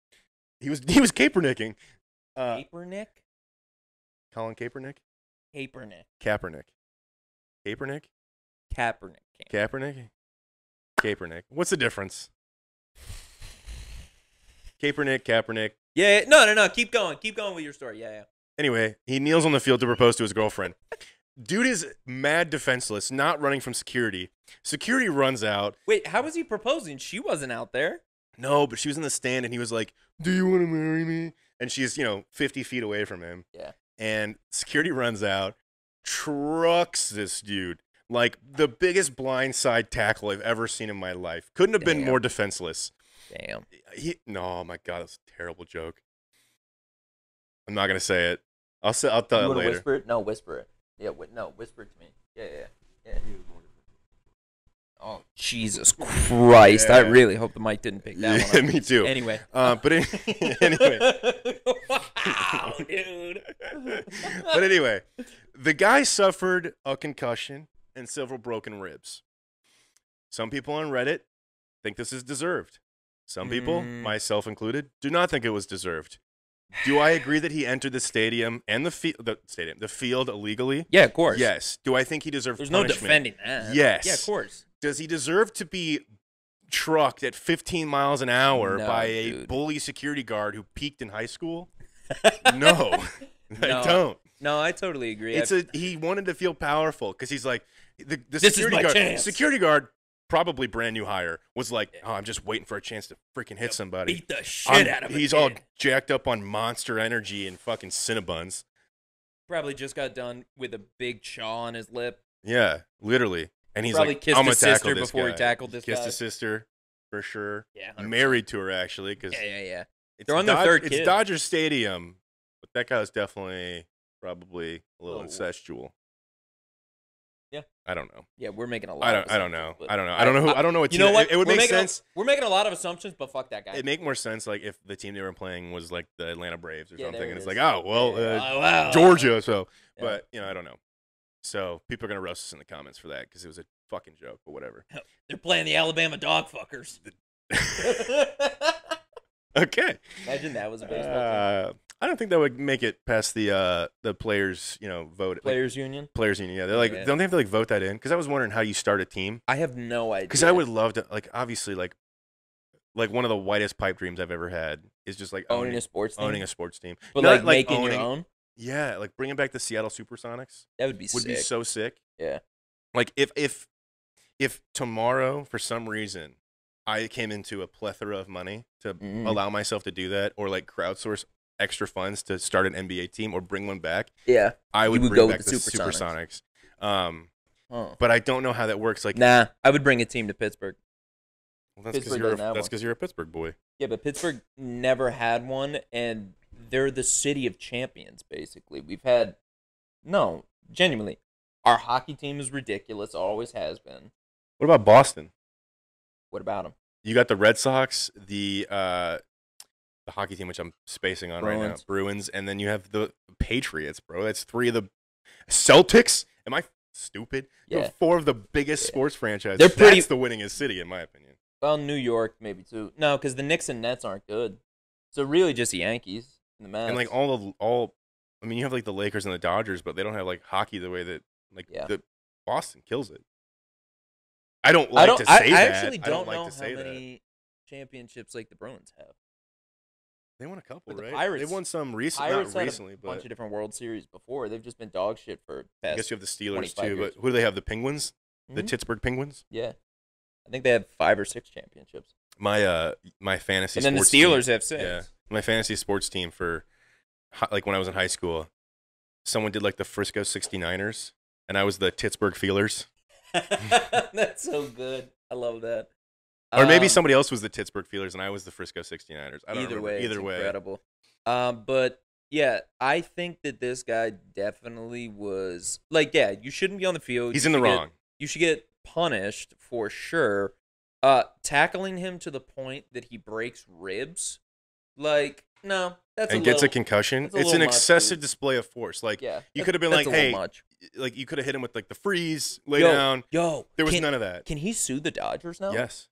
He was Kaepernicking. Kaepernick? Colin Kaepernick? Kaepernick? Kaepernick. What's the difference? Kaepernick. Yeah. No. Keep going with your story. Yeah. Anyway, he kneels on the field to propose to his girlfriend. Dude is mad defenseless, not running from security. Security runs out. Wait, how was he proposing? She wasn't out there. No, but she was in the stand, and he was like, "Do you want to marry me?" And she's, 50 feet away from him. Yeah. And security runs out, trucks this dude. Like, the biggest blindside tackle I've ever seen in my life. Couldn't have been more defenseless. Damn. Oh, my God. That's a terrible joke. I'm not going to say it. I'll tell you later. Whisper it? No, whisper it. Yeah, whisper it to me. Yeah. Oh, Jesus Christ. Yeah. I really hope the mic didn't pick that one up. Me too. Anyway. Anyway. Wow, dude. But anyway, the guy suffered a concussion and several broken ribs. Some people on Reddit think this is deserved. Some people, myself included, do not think it was deserved. Do I agree that he entered the stadium and the field illegally? Yeah, of course. Yes. Do I think he deserved punishment? There's no defending that. Yes. Yeah, of course. Does he deserve to be trucked at 15 miles an hour by a bully security guard who peaked in high school? No. I don't. No, I totally agree. He wanted to feel powerful because he's like, the security guard, probably brand new hire, was like, I'm just waiting for a chance to freaking hit somebody. Beat the shit out of him. He's all jacked up on Monster Energy and fucking Cinnabons. probably just got done with a big chaw on his lip. Yeah, literally. And he's probably like, kissed his sister before he tackled this guy. Kissed his sister, for sure. Yeah, 100%. Married to her, actually. Cause yeah. They're on their third kid. It's Dodger Stadium, but that guy was definitely probably a little incestual. Yeah, I don't know. Yeah, we're making a lot. I don't know. What you know? What it would make sense. We're making a lot of assumptions, but fuck that guy. It'd make more sense like if the team they were playing was like the Atlanta Braves or something, and it's like, oh well, Georgia. So, but you know, I don't know. So people are gonna roast us in the comments for that because it was a fucking joke, but whatever. They're playing the Alabama Dogfuckers. Okay. Imagine that was a baseball team. I don't think that would make it past the players, you know, vote. Players union? Players union, yeah. They're like, don't they have to like vote that in? Because I was wondering how you start a team. I have no idea. Because I would love to, like, obviously, like one of the whitest pipe dreams I've ever had is just like owning a sports team. Owning a sports team. But not like making your own? Yeah, like bringing back the Seattle Supersonics. That would be sick. Would be so sick. Yeah. Like if tomorrow, for some reason, I came into a plethora of money to allow myself to do that or like crowdsource extra funds to start an NBA team or bring one back. Yeah, I would go back with the Supersonics. But I don't know how that works. Like, nah, I would bring a team to Pittsburgh. Well, that's because you're a Pittsburgh boy. Yeah, but Pittsburgh never had one, and they're the city of champions. Basically, we've had genuinely, our hockey team is ridiculous. Always has been. What about Boston? What about them? You got the Red Sox, the hockey team, which I'm spacing on right now, Bruins, and then you have the Patriots, bro. That's three of the Celtics. Am I stupid? Yeah. You're four of the biggest sports franchises. They're pretty. That's the winningest city, in my opinion. Well, New York, maybe too. No, because the Knicks and Nets aren't good. So really, just the Yankees and the Mets. And like I mean, you have like the Lakers and the Dodgers, but they don't have like hockey the way that the Boston kills it. I don't like to say that. I actually don't know how many championships like the Bruins have. They won a couple, right? Pirates, they won some recently. Pirates not recently, but a bunch of different World Series before. They've just been dog shit for the past. I guess you have the Steelers too, but who do they have? The Penguins, the Pittsburgh Penguins. Yeah, I think they have 5 or 6 championships. My fantasy and then sports the Steelers team, have 6. Yeah, my fantasy sports team for like when I was in high school, someone did like the Frisco 69ers, and I was the Pittsburgh Feelers. That's so good. I love that. Or maybe somebody else was the Pittsburgh Steelers and I was the Frisco 69ers. I don't know. Either way, incredible. But yeah, I think that this guy definitely was like, yeah, you shouldn't be on the field. He's in the wrong. You should get punished for sure. Tackling him to the point that he breaks ribs, like no, that's and a gets little, a concussion. It's an excessive display of force. Like you could have been like, hey, like you could have hit him with like the freeze, lay down. Yo, there was none of that. Can he sue the Dodgers now? Yes.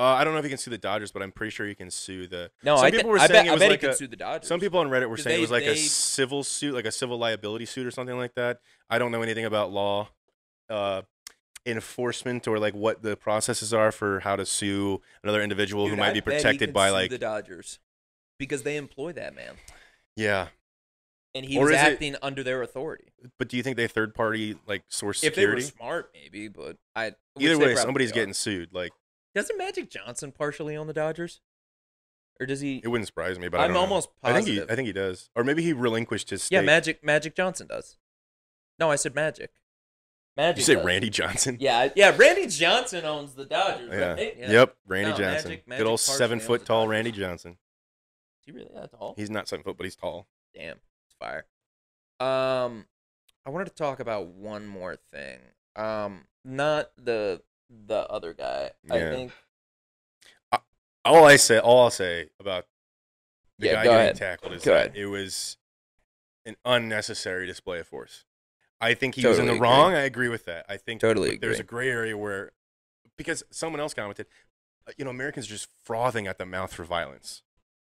I don't know if you can sue the Dodgers, but I'm pretty sure you can sue the. No, some people were saying I bet like he could sue the Dodgers. Some people on Reddit were saying it was like a civil suit, like a civil liability suit or something like that. I don't know anything about law enforcement or like what the processes are for how to sue another individual who might be protected by like the Dodgers because they employ that man. Yeah. And he was acting under their authority. But do you think they third party like source security? If they were smart, maybe. But either way, somebody's getting sued. Like. Doesn't Magic Johnson partially own the Dodgers? Or does he? It wouldn't surprise me, but I'm almost positive. I think he does. Or maybe he relinquished his stake. Yeah, Magic Johnson does. No, I said Magic. Magic. You say does. Randy Johnson? Yeah, Randy Johnson owns the Dodgers, right? Yeah. Yep, Randy Johnson. Magic good old 7 foot tall Randy Johnson. Is he really that tall? He's not 7 foot, but he's tall. Damn, it's fire. I wanted to talk about one more thing. Not the other guy, yeah. I think. All I'll say about the guy getting tackled is that it was an unnecessary display of force. I think he was in the wrong. I agree with that. I think there's a gray area where, because someone else commented, you know, Americans are just frothing at the mouth for violence.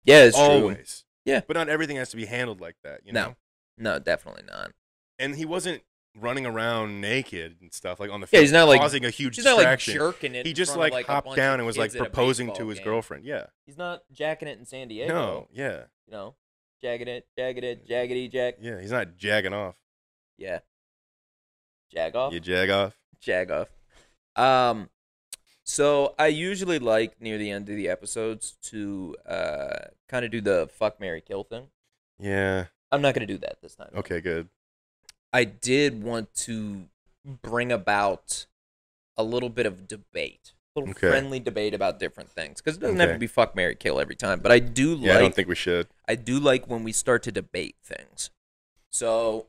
Yeah, it's always true. Yeah, but not everything has to be handled like that. You know? No, definitely not. And he wasn't running around naked and stuff like on the field, he's not like causing a huge distraction. Not like jerking it. He just like hopped down and was like proposing to his girlfriend. Yeah, he's not jacking it in San Diego. No, yeah, you know, jagged it, jaggedy jack. Yeah, he's not jagging off. Yeah, jag off. You jag off. So I usually like near the end of the episodes to kind of do the fuck, marry, kill thing. Yeah, I'm not gonna do that this time. Okay, good. I did want to bring about a little bit of debate, a little friendly debate about different things, because it doesn't have to be fuck, marry, kill every time. But I do like. Yeah, I don't think we should. I do like when we start to debate things. So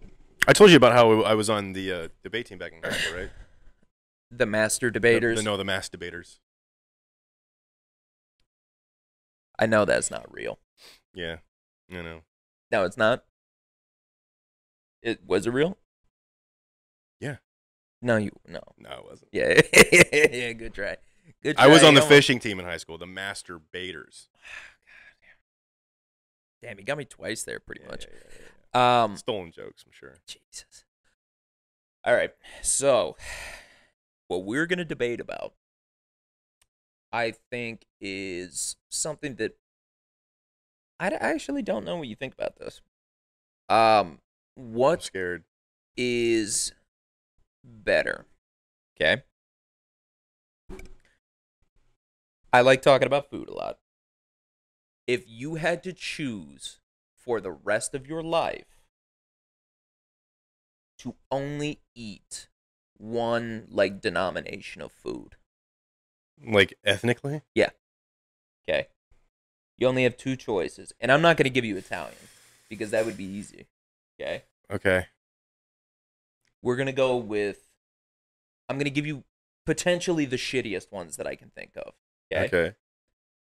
I told you about how I was on the debate team back in high school, right? The master debaters. No, the mass debaters. I know that's not real. Yeah, I know. No, it's not. It was it real? Yeah. No, you No, it wasn't. Yeah, yeah. Good try. Good try. I was on the fishing team in high school, the master baiters. God damn. Damn, he got me twice there, pretty much. Yeah. Stolen jokes, I'm sure. Jesus. All right, so what we're gonna debate about, I think, is something that I actually don't know what you think about this. What I'm scared is better? Okay. I like talking about food a lot. If you had to choose for the rest of your life to only eat one like denomination of food. Like ethnically? Yeah. Okay. You only have two choices. And I'm not going to give you Italian because that would be easy. Okay? Okay. We're going to go with... I'm going to give you potentially the shittiest ones that I can think of. Okay? Okay.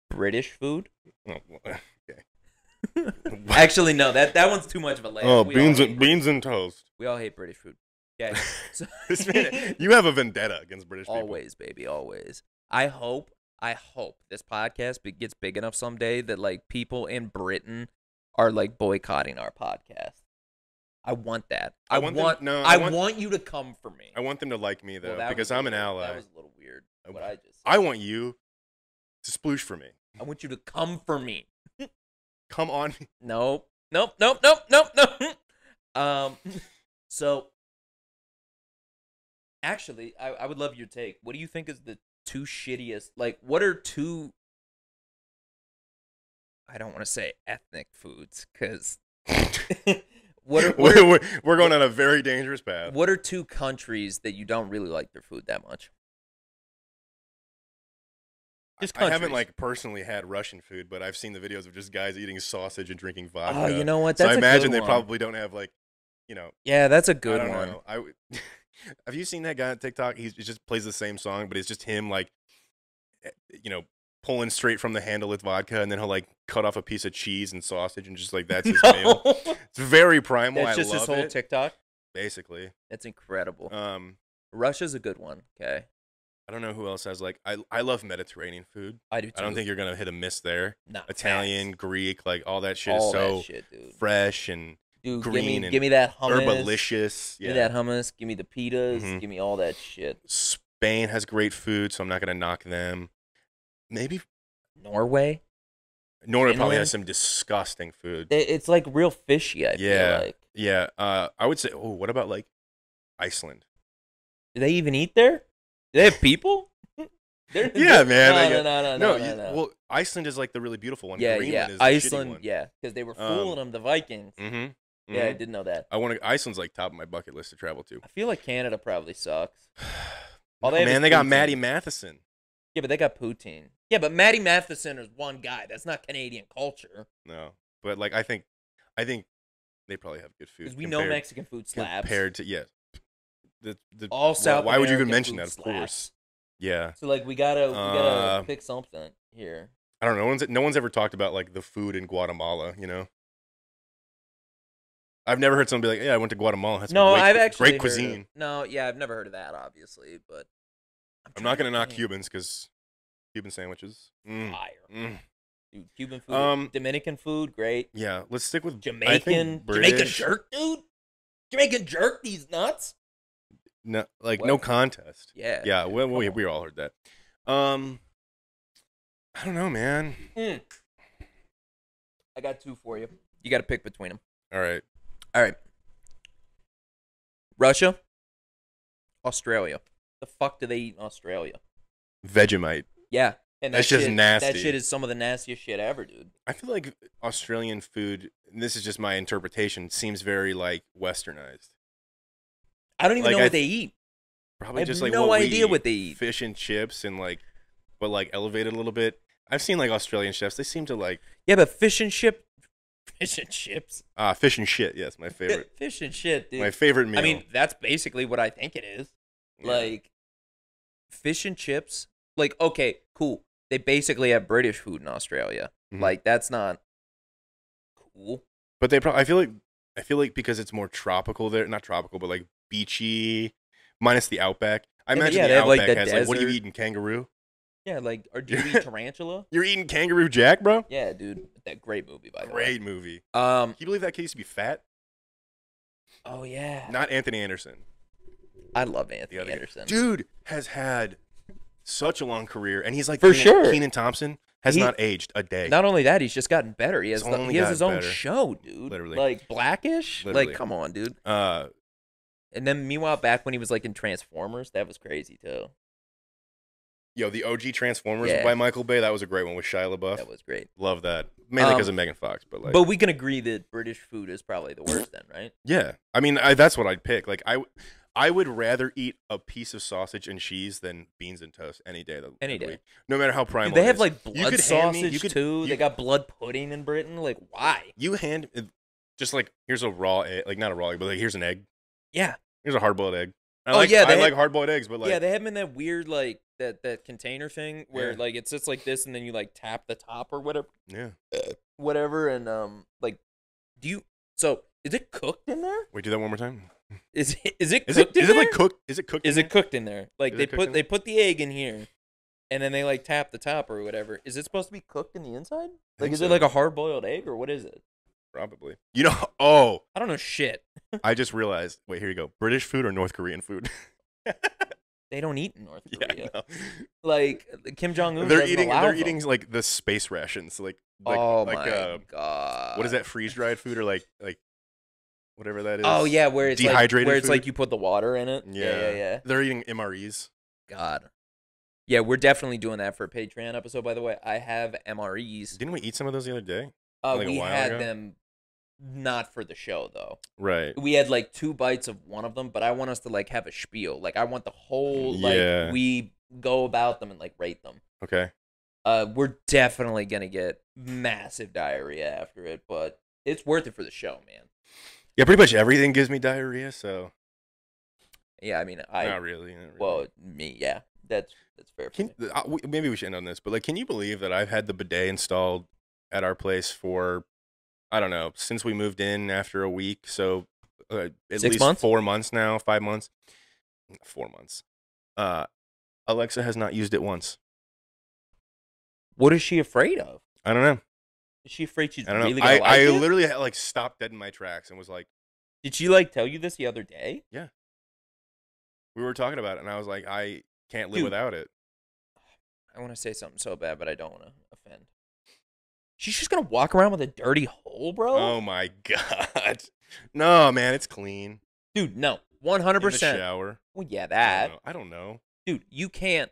British food. Oh, okay. Actually, no. That one's too much of a laugh. Oh, beans and toast. We all hate British food. Okay? So you have a vendetta against British people. Always, baby. Always. I hope this podcast gets big enough someday that like people in Britain are like boycotting our podcast. I want that. I want you to come for me. I want them to like me though, well, because I'm an ally. That was a little weird. What I just said. I want you to sploosh for me. I want you to come for me. Come on. Nope. So actually, I would love your take. What do you think is the two shittiest, like, what are two, I don't want to say ethnic foods, because we're going on a very dangerous path. What are two countries that you don't really like their food that much? I haven't, like, personally had Russian food, but I've seen the videos of just guys eating sausage and drinking vodka. Oh, you know what? That's so I imagine they probably don't have, like, you know. Yeah, that's a good one. I don't know. Have you seen that guy on TikTok? He just plays the same song, but it's just him, like, you know, pulling straight from the handle with vodka, and then he'll, like, cut off a piece of cheese and sausage, and just, like, that's his meal. It's very primal. That's just his whole TikTok? Basically. That's incredible. Russia's a good one. Okay. I don't know who else has, like, I love Mediterranean food. I do, too. I don't think you're going to hit a miss there. Not Italian, Greek, like, all that shit is so fresh and... Dude, green give me that hummus. Herbalicious. Yeah. Give me that hummus. Give me the pitas. Mm-hmm. Give me all that shit. Spain has great food, so I'm not going to knock them. Maybe Norway? Norway probably has some disgusting food. It's like real fishy, I feel like. Yeah. I would say, oh, what about like Iceland? Do they even eat there? Do they have people? Yeah, man. No. Well, Iceland is like the really beautiful one. Yeah, Greenland is Iceland, the shitty one. Yeah, because they were fooling them, the Vikings. Mm-hmm. Yeah, I didn't know that. Iceland's like top of my bucket list to travel to. I feel like Canada probably sucks. They got Maddie Matheson. Yeah, but they got poutine. Yeah, but Maddie Matheson is one guy. That's not Canadian culture. No, but like I think they probably have good food. Because we know Mexican food slaps compared to all South. Why would you even mention that? Of course. Yeah. So like we gotta pick something here. I don't know. No one's ever talked about like the food in Guatemala. You know, I've never heard someone be like, "Yeah, I went to Guatemala." That's great cuisine. I've never heard of that, obviously. But I'm not gonna knock Cubans because Cuban sandwiches. Fire. Dude, Cuban food, Dominican food, great. Yeah, let's stick with Jamaican jerk, dude. Jamaican jerk, these nuts. No, like what? No contest. Yeah. Yeah, we all heard that. I don't know, man. I got two for you. You got to pick between them. All right. Russia, Australia. The fuck do they eat in Australia? Vegemite. Yeah, and that's just nasty. That shit is some of the nastiest shit ever, dude. I feel like Australian food, and this is just my interpretation, seems very like westernized. I don't even know what they eat. Probably just like no idea what they eat. Fish and chips and like, but like elevated a little bit. I've seen like Australian chefs. They seem to like but fish and chips. Fish and shit. Yes, my favorite. Fish and shit, dude. My favorite meal. I mean, that's basically what I think it is. Yeah. Like fish and chips. Like okay, cool. They basically have British food in Australia. Mm-hmm. Like that's not cool. But they probably. I feel like because it's more tropical there, not tropical, but like beachy, minus the outback. I imagine the outback like the has desert. Like, what are you eating, kangaroo? Yeah, like, or do you eat tarantula? You're eating Kangaroo Jack, bro? Yeah, dude. That great movie, by the way. Great movie. Can you believe that kid used to be fat? Oh, yeah. Not Anthony Anderson. I love Anthony Anderson. Dude has had such a long career, and he's like, Kenan Thompson has not aged a day. Not only that, he's just gotten better. He has his own show, dude. Literally. Like, Blackish? Literally. Like, come on, dude. And then, meanwhile, back when he was, like, in Transformers, that was crazy, too. Yo, the OG Transformers by Michael Bay, that was a great one with Shia LaBeouf. That was great. Love that. Mainly because of Megan Fox. But like, but we can agree that British food is probably the worst then, right? Yeah. I mean, that's what I'd pick. Like, I would rather eat a piece of sausage and cheese than beans and toast any day of the week. No matter how primal it is. They have, like, blood sausage, too. They got blood pudding in Britain. Like, why? You hand... Just, like, here's a raw egg. Like, not a raw egg, but, like, here's an egg. Yeah. Here's a hard-boiled egg. I like hard-boiled eggs, but, like... Yeah, they have them in that weird, like... That container thing where like it's just like this and then you like tap the top or whatever. Yeah. Whatever and like so is it cooked in there? Wait, do that one more time. Is it cooked in there? Like they put the egg in here and then they like tap the top or whatever. Is it supposed to be cooked in the inside? Like is it like a hard boiled egg or what is it? Probably. You know I don't know shit. I just realized wait, here you go. British food or North Korean food? They don't eat in North Korea. Yeah, like Kim Jong Un. They're eating like the space rations. Like oh like, my god! What is that freeze dried food or like whatever that is? Oh yeah, where it's dehydrated. Like, where it's food? Like you put the water in it. Yeah. They're eating MREs. God. Yeah, we're definitely doing that for a Patreon episode. By the way, I have MREs. Didn't we eat some of those the other day? Like we had them. Not for the show though. Right. We had like 2 bites of one of them, but I want us to like have a spiel. Like I want the whole we go about them and like rate them. Okay. We're definitely gonna get massive diarrhea after it, but it's worth it for the show, man. Yeah, pretty much everything gives me diarrhea, so yeah, I mean not really. Well, me, yeah. That's fair. Maybe we should end on this, but like can you believe that I've had the bidet installed at our place for I don't know, since we moved in after a week, so at least 4 months now, 5 months. 4 months. Alexa has not used it once. What is she afraid of? I don't know. Is she afraid she's really going to like it? I literally like stopped dead in my tracks and was like... Did she like tell you this the other day? Yeah. We were talking about it and I was like, I can't live without it. I want to say something so bad, but I don't want to offend. She's just going to walk around with a dirty hole, bro? Oh, my God. No, man, it's clean. Dude, no. 100%. In the shower. Well, yeah, that. I don't know. Dude, you can't.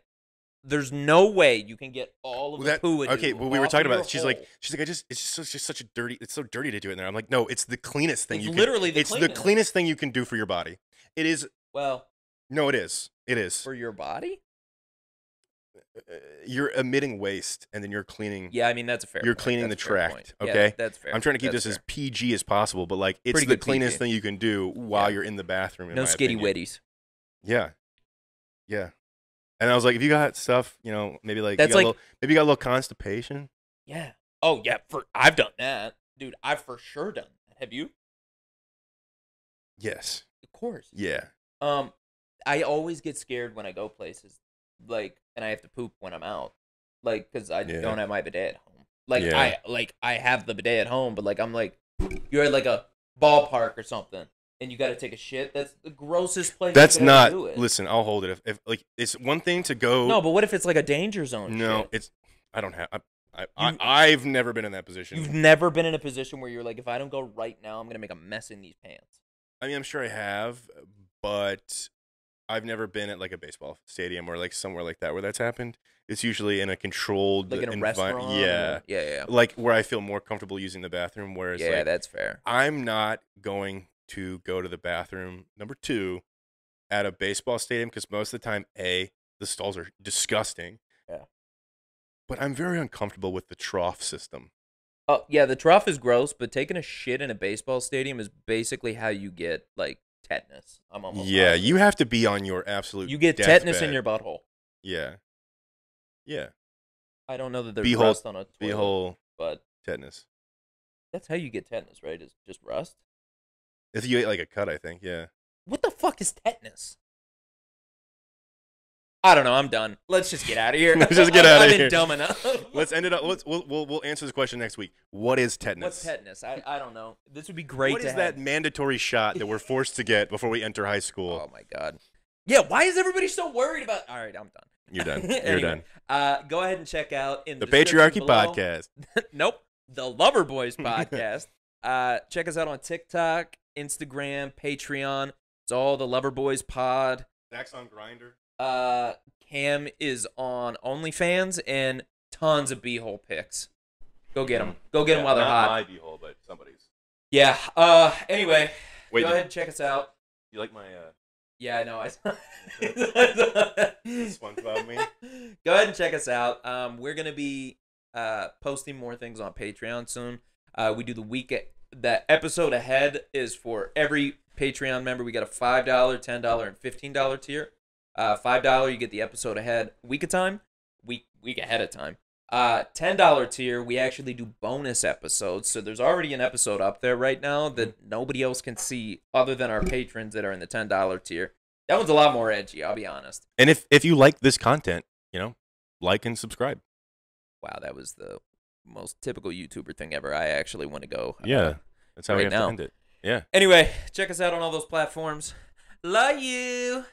There's no way you can get all of the poo. Okay, well, we were talking about it. She's like, it's just such a dirty, it's so dirty to do it in there. I'm like, no, it's the cleanest thing It's the cleanest thing you can do for your body. It is. Well. No, it is. It is. For your body? You're emitting waste and then you're cleaning. Yeah, I mean, that's a fair point. You're cleaning the tract, okay? Yeah, that's fair. I'm trying to keep this as PG as possible, but like it's the cleanest thing you can do while you're in the bathroom. No skitty witties. Yeah. Yeah. And I was like, if you got stuff, you know, maybe like maybe you got a little constipation. Yeah. Oh, yeah. I've done that. Dude, I've for sure done that. Have you? Yes. Of course. Yeah. I always get scared when I go places. Like, and I have to poop when I'm out, like, because I don't have my bidet at home. Like, I have the bidet at home, but like, I'm like, you're at like a ballpark or something, and you got to take a shit. That's the grossest place. That's not. Do it. Listen, I'll hold it. If like, it's one thing to go. No, but what if it's like a danger zone? No, shit? It's. I don't have. I've never been in that position. You've never been in a position where you're like, if I don't go right now, I'm gonna make a mess in these pants. I mean, I'm sure I have, but. I've never been at like a baseball stadium or like somewhere like that where that's happened. It's usually in a controlled like in a restaurant. Yeah. Yeah. Like where I feel more comfortable using the bathroom. Whereas, yeah, like, that's fair. I'm not going to go to the bathroom. Number 2, at a baseball stadium because most of the time, A, the stalls are disgusting. Yeah. But I'm very uncomfortable with the trough system. Oh, yeah, the trough is gross, but taking a shit in a baseball stadium is basically how you get, like, tetanus. I'm almost positive. You have to be on your absolute deathbed. You get tetanus in your butthole. Yeah. Yeah. I don't know that there's rust on a toilet. Beehole, but tetanus. That's how you get tetanus, right? Is just rust? If you ate, like, a cut, I think, yeah. What the fuck is tetanus? I don't know. I'm done. Let's just get out of here. Let's just get out of here. I've been dumb enough. Let's end it up. We'll answer this question next week. What is tetanus? What's tetanus? I don't know. This would be great to have. What is that mandatory shot that we're forced to get before we enter high school? Oh, my God. Yeah, why is everybody so worried about... All right, I'm done. You're done. You're done. Go ahead and check out... in the Patriarchy Podcast. Nope. The Lover Boys Podcast. Check us out on TikTok, Instagram, Patreon. It's all The Lover Boys Pod. Zach's on Grindr. Cam is on OnlyFans and tons of b-hole pics. Go get them. Go get them while they're hot. Not my b-hole, but somebody's. Yeah. Anyway, go ahead and check us out. You like my? Yeah, I know. SpongeBob me. Go ahead and check us out. We're gonna be posting more things on Patreon soon. We do the week. That episode ahead is for every Patreon member. We got a $5, $10, and $15 tier. $5, you get the episode ahead week ahead of time. $10 tier, we actually do bonus episodes. So there's already an episode up there right now that nobody else can see other than our patrons that are in the $10 tier. That one's a lot more edgy, I'll be honest. And if you like this content, you know, like and subscribe. Wow, that was the most typical YouTuber thing ever. I actually want to go. Yeah, that's how we have to end it. Yeah. Anyway, check us out on all those platforms. Love you.